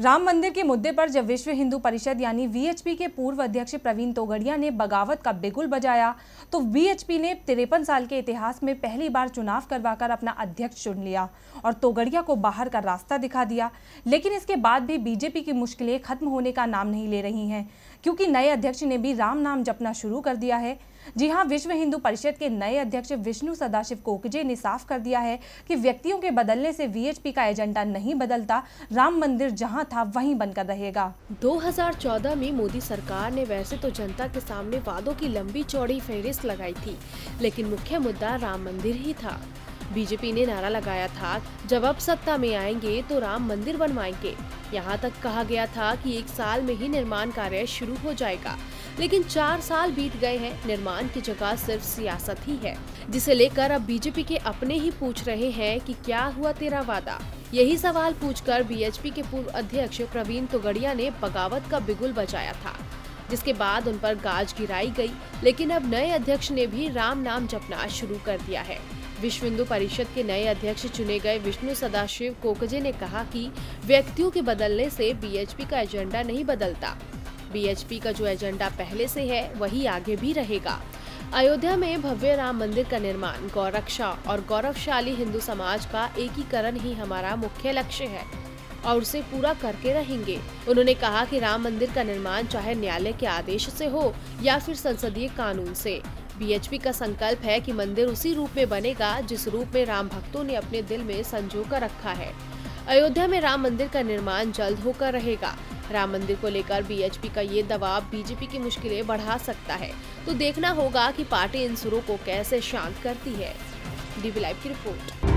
राम मंदिर के मुद्दे पर जब विश्व हिंदू परिषद यानी बीएचपी के पूर्व अध्यक्ष प्रवीण तोगड़िया ने बगावत का बिगुल बजाया तो बीएचपी ने 53 साल के इतिहास में पहली बार चुनाव करवाकर अपना अध्यक्ष चुन लिया और तोगड़िया को बाहर का रास्ता दिखा दिया। लेकिन इसके बाद भी बीजेपी की मुश्किलें खत्म होने का नाम नहीं ले रही हैं, क्योंकि नए अध्यक्ष ने भी राम नाम जपना शुरू कर दिया है। जी हाँ, विश्व हिंदू परिषद के नए अध्यक्ष विष्णु सदाशिव कोकजे ने साफ कर दिया है कि व्यक्तियों के बदलने से बीएचपी का एजेंडा नहीं बदलता, राम मंदिर जहां था वहीं बनकर रहेगा। 2014 में मोदी सरकार ने वैसे तो जनता के सामने वादों की लंबी चौड़ी फेहरिस्त लगाई थी, लेकिन मुख्य मुद्दा राम मंदिर ही था। बीजेपी ने नारा लगाया था, जब आप सत्ता में आएंगे तो राम मंदिर बनवाएंगे। यहाँ तक कहा गया था कि 1 साल में ही निर्माण कार्य शुरू हो जाएगा, लेकिन 4 साल बीत गए हैं, निर्माण की जगह सिर्फ सियासत ही है, जिसे लेकर अब बीजेपी के अपने ही पूछ रहे हैं कि क्या हुआ तेरा वादा। यही सवाल पूछकर बीएचपी के पूर्व अध्यक्ष प्रवीण तोगड़िया ने बगावत का बिगुल बजाया था, जिसके बाद उन पर गाज गिराई गई। लेकिन अब नए अध्यक्ष ने भी राम नाम जपना शुरू कर दिया है। विश्व हिंदू परिषद के नए अध्यक्ष चुने गए विष्णु सदाशिव कोकजे ने कहा कि व्यक्तियों के बदलने से बीएचपी का एजेंडा नहीं बदलता, बीएचपी का जो एजेंडा पहले से है वही आगे भी रहेगा। अयोध्या में भव्य राम मंदिर का निर्माण, गौरक्षा और गौरवशाली हिंदू समाज का एकीकरण ही हमारा मुख्य लक्ष्य है और उसे पूरा करके रहेंगे। उन्होंने कहा कि राम मंदिर का निर्माण चाहे न्यायालय के आदेश से हो या फिर संसदीय कानून से, बीएचपी का संकल्प है कि मंदिर उसी रूप में बनेगा जिस रूप में राम भक्तों ने अपने दिल में संजो कर रखा है। अयोध्या में राम मंदिर का निर्माण जल्द होकर रहेगा। राम मंदिर को लेकर बीएचपी का ये दबाव बीजेपी की मुश्किलें बढ़ा सकता है, तो देखना होगा कि पार्टी इन सुरों को कैसे शांत करती है। डीबी लाइव की रिपोर्ट।